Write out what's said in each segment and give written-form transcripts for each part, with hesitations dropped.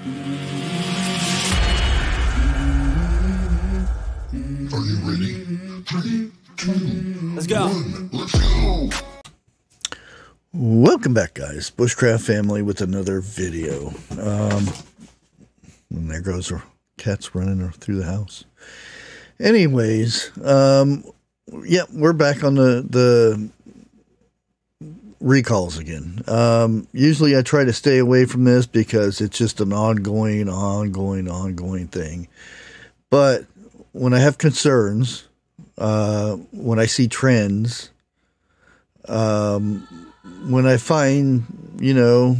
Are you ready? 3, 2, 1, let's go. Let's go. Welcome back, guys. Bushcraft Family with another video. And there goes our cats running through the house. Anyways, yeah, we're back on the recalls again. Usually I try to stay away from this because it's just an ongoing thing. But when I have concerns, when I see trends, when I find, you know,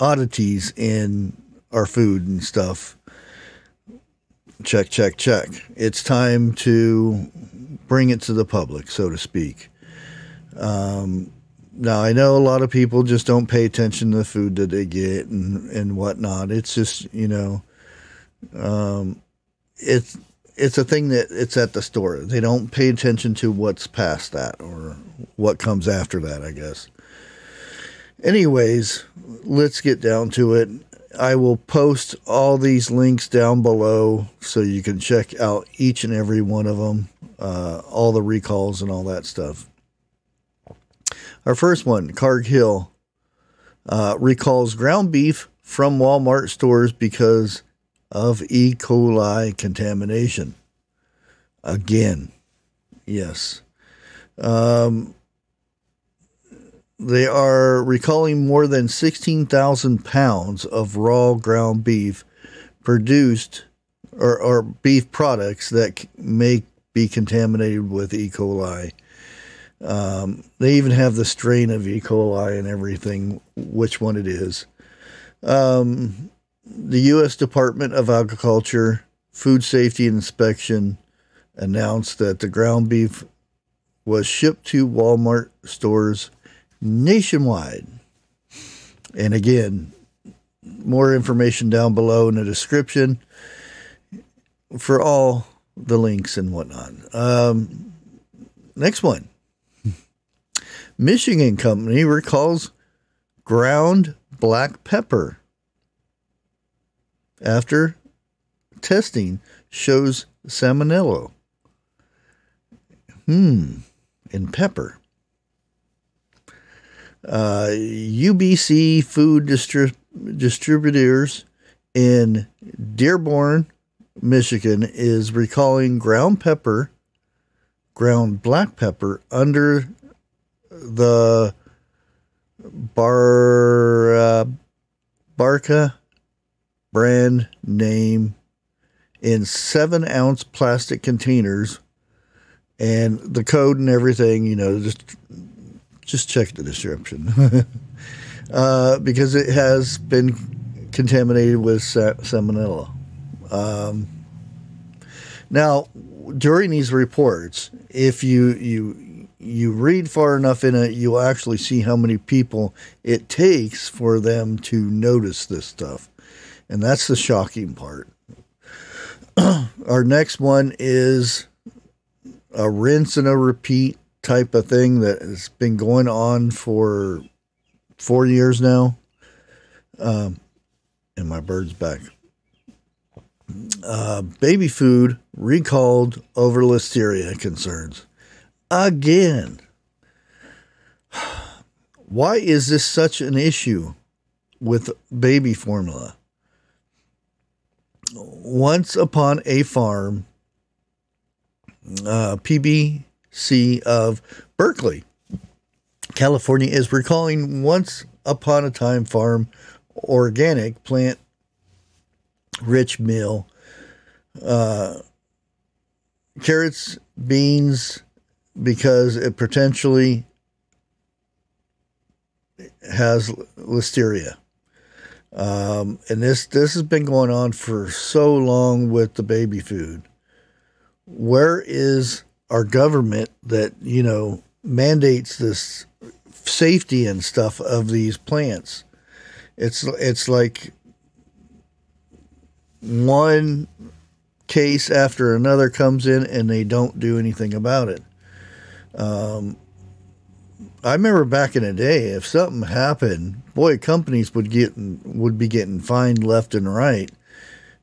oddities in our food and stuff, check. It's time to bring it to the public, so to speak. Now, I know a lot of people just don't pay attention to the food that they get and whatnot. It's just, you know, it's a thing that it's at the store. They don't pay attention to what's past that or what comes after that, I guess. Anyways, let's get down to it. I will post all these links down below so you can check out each and every one of them, all the recalls and all that stuff. Our first one, Cargill, recalls ground beef from Walmart stores because of E. coli contamination. Again, yes. They are recalling more than 16,000 pounds of raw ground beef produced or beef products that may be contaminated with E. coli. They even have the strain of E. coli and everything, which one it is. The U.S. Department of Agriculture Food Safety and Inspection announced that the ground beef was shipped to Walmart stores nationwide. And again, more information down below in the description for all the links and whatnot. Next one. Michigan company recalls ground black pepper after testing shows salmonella in pepper. UBC Food Distributors in Dearborn, Michigan is recalling ground black pepper under the Barca brand name in 7-ounce plastic containers, and the code and everything, you know, just check the description. Because it has been contaminated with salmonella. Now, during these reports, if you read far enough in it, you'll actually see how many people it takes for them to notice this stuff. And that's the shocking part. Our next one is a rinse and a repeat type of thing that has been going on for 4 years now. And my bird's back. Baby food recalled over listeria concerns. Again. Why is this such an issue with baby formula? Once Upon a Farm, PBC of Berkeley, California, is recalling Once Upon a Time Farm Organic Plant Rich Meal, carrots, beans, because it potentially has listeria. And this has been going on for so long with the baby food. Where is our government that, you know, mandates this safety and stuff of these plants? It's like one case after another comes in and they don't do anything about it. I remember back in the day, if something happened, boy, companies would be getting fined left and right.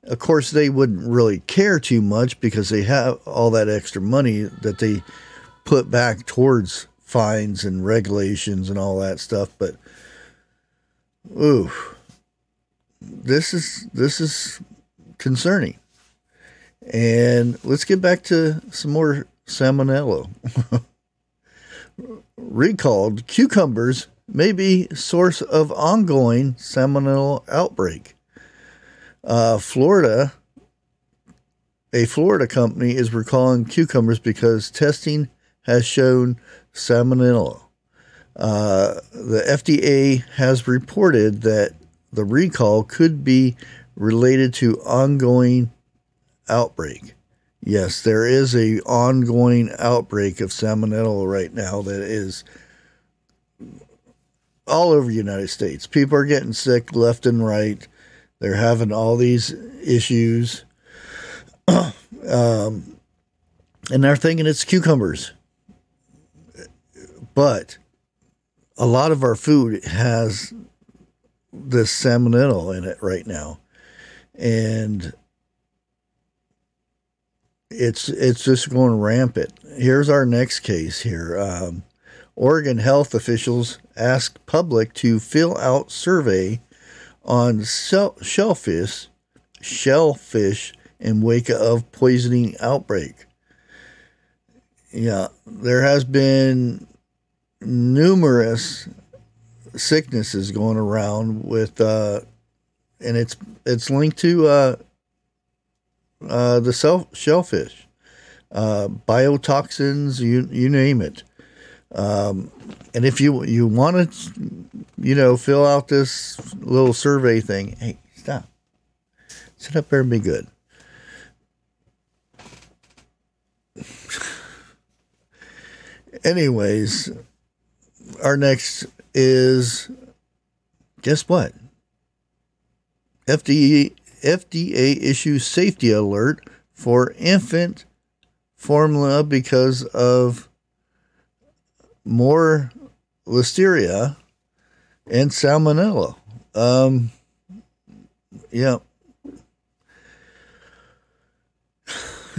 Of course, they wouldn't really care too much because they have all that extra money that they put back towards fines and regulations and all that stuff. But ooh, this is concerning. And let's get back to some more salmonella. Recalled cucumbers may be source of ongoing salmonella outbreak. A Florida company is recalling cucumbers because testing has shown salmonella. The FDA has reported that the recall could be related to ongoing outbreak. Yes, there is an ongoing outbreak of salmonella right now that is all over the United States. People are getting sick left and right. They're having all these issues. And they're thinking it's cucumbers. But a lot of our food has this salmonella in it right now. And it's just going rampant. Here's our next case here. Oregon health officials ask public to fill out survey on shellfish in wake of poisoning outbreak. Yeah, there has been numerous sicknesses going around with, and it's linked to the shellfish, biotoxins, you name it. And if you want to, fill out this little survey thing, hey, stop. Sit up there and be good. Anyways, our next is, guess what? FDA issues safety alert for infant formula because of more listeria and salmonella. Yeah.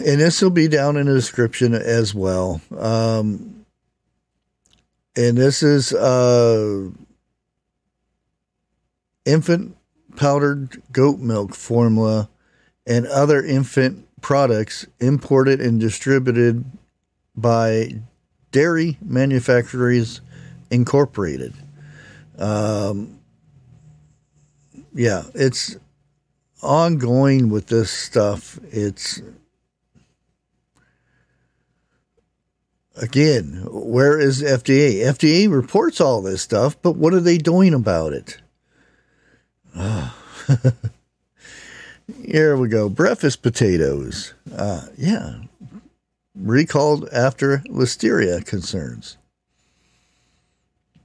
And this will be down in the description as well. And this is infant powdered goat milk formula and other infant products imported and distributed by Dairy Manufacturers Incorporated. Yeah, it's ongoing with this stuff. It's, again, where is FDA? FDA reports all this stuff, but what are they doing about it? Oh. Here we go. Breakfast potatoes. Yeah. Recalled after listeria concerns.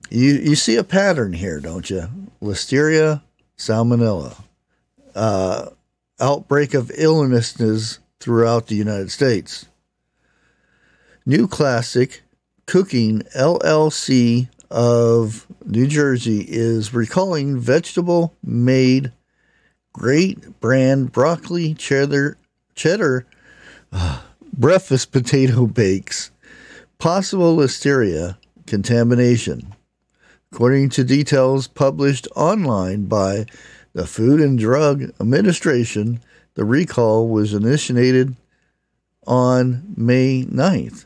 You see a pattern here, don't you? Listeria, salmonella. Outbreak of illnesses throughout the United States. New Classic Cooking LLC of New Jersey is recalling vegetable made great brand broccoli cheddar breakfast potato bakes. Possible listeria contamination. According to details published online by the Food and Drug Administration, the recall was initiated on May 9th.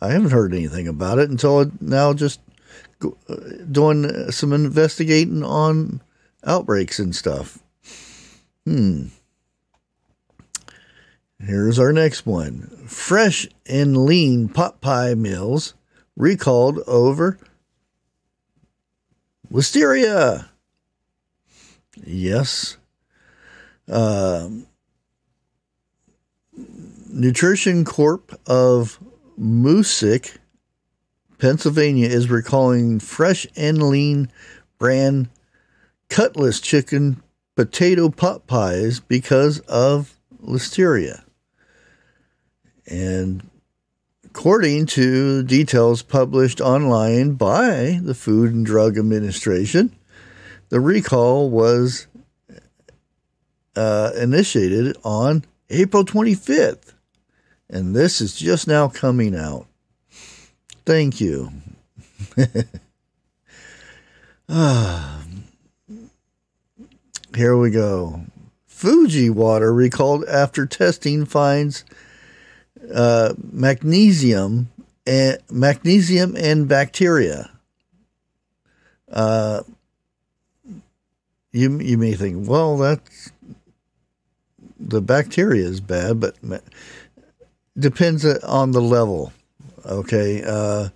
I haven't heard anything about it until now, just doing some investigating on outbreaks and stuff. Here's our next one. Fresh and lean pot pie meals recalled over listeria. Yes. Nutrition Corp. of Musick, Pennsylvania is recalling fresh and lean brand cutless chicken potato pot pies because of listeria. And according to details published online by the Food and Drug Administration. The recall was initiated on April 25th, and this is just now coming out. Thank you. Here we go. Fiji water recalled after testing finds magnesium and bacteria. You may think, well, that's the bacteria is bad, but depends on the level. Okay,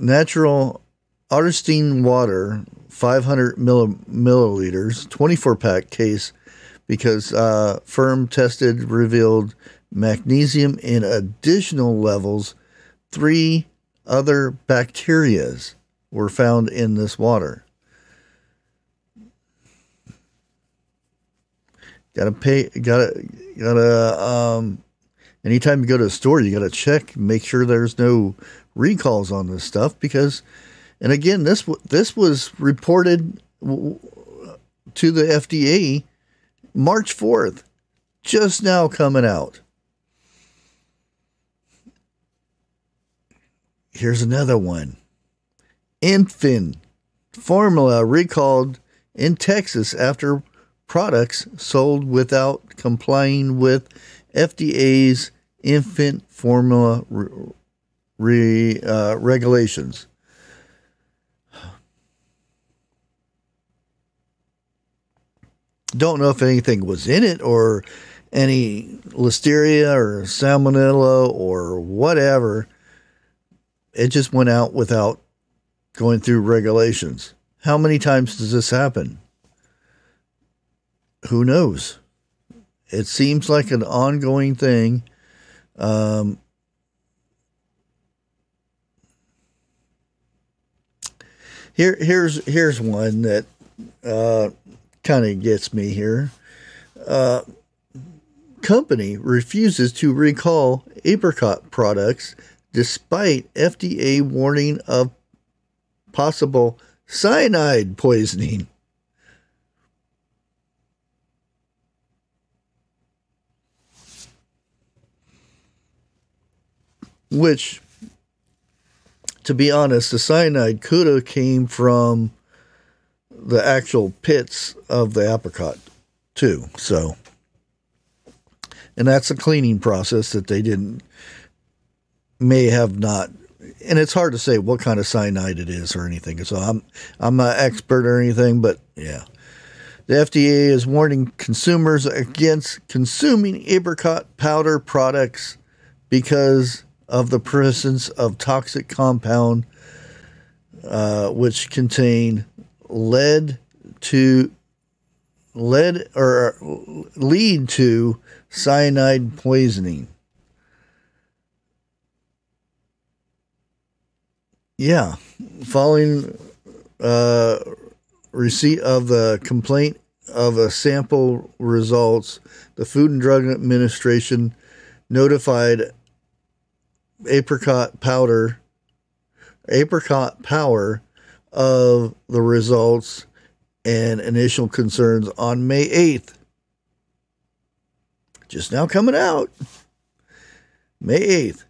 natural Augustine water, 500 milliliters, 24-pack case, because firm tested revealed magnesium in additional levels. 3 other bacterias were found in this water. Anytime you go to a store, you gotta check, make sure there's no recalls on this stuff, because, and again, this was reported to the FDA March 4th, just now coming out. Here's another one. Infant formula recalled in Texas after products sold without complying with FDA's infant formula regulations. Don't know if anything was in it or any listeria or salmonella or whatever. It just went out without going through regulations. How many times does this happen? Who knows? It seems like an ongoing thing. Here's one that kind of gets me here. Company refuses to recall apricot products despite FDA warning of possible cyanide poisoning. Which, to be honest, the cyanide could have came from the actual pits of the apricot, too. So, and that's a cleaning process that they didn't, may have not, and it's hard to say what kind of cyanide it is or anything. So I'm not an expert or anything, but yeah. The FDA is warning consumers against consuming apricot powder products because of the presence of toxic compound which contain lead to cyanide poisoning. Yeah, following receipt of the complaint of a sample results, the Food and Drug Administration notified Apricot Power of the results and initial concerns on May 8th. Just now coming out. May 8th.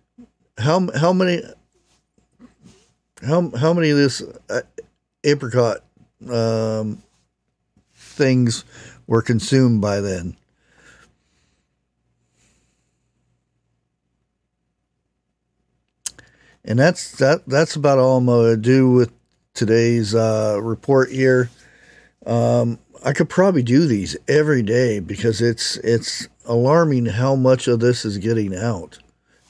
How many of this apricot things were consumed by then? And that's about all I'm going to do with today's report here. I could probably do these every day because it's alarming how much of this is getting out.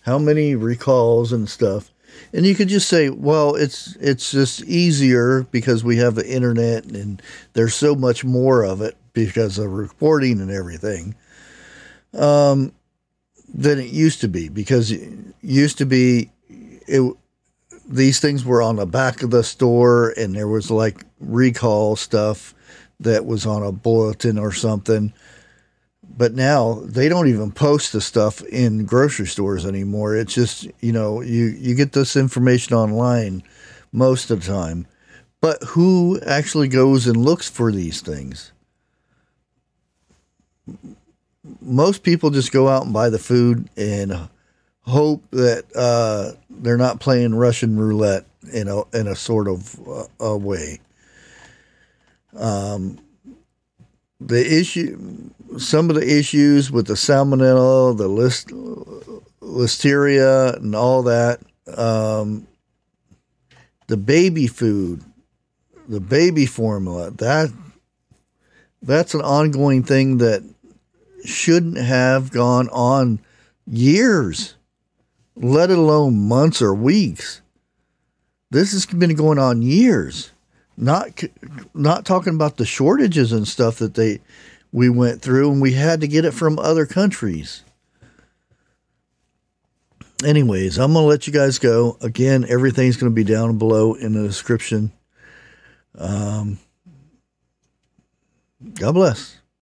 How many recalls and stuff. And you could just say, well, it's just easier because we have the internet and there's so much more of it because of reporting and everything. Than it used to be, because it used to be these things were on the back of the store, and there was like recall stuff that was on a bulletin or something. But now they don't even post the stuff in grocery stores anymore. It's just, you know, you get this information online most of the time. But who actually goes and looks for these things? Most people just go out and buy the food and hope that they're not playing Russian roulette in a sort of a way. The issue, some of the issues with the salmonella, the listeria, and all that. The baby food, the baby formula, that's an ongoing thing that shouldn't have gone on years, let alone months or weeks. This has been going on years. Not talking about the shortages and stuff that we went through, and we had to get it from other countries. Anyways, I'm going to let you guys go. Again, everything's going to be down below in the description. God bless.